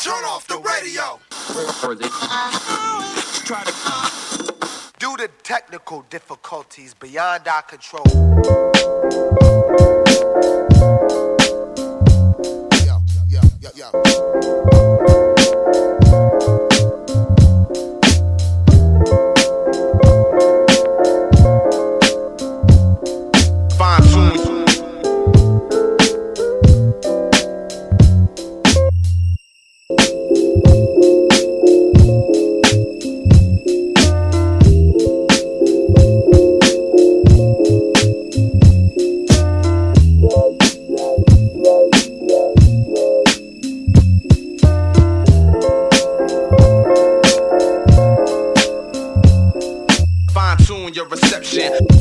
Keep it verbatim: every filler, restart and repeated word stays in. Turn off the radio. Try to due to technical difficulties beyond our control. Yo, yo, yo, yo. Fine tune. Your reception.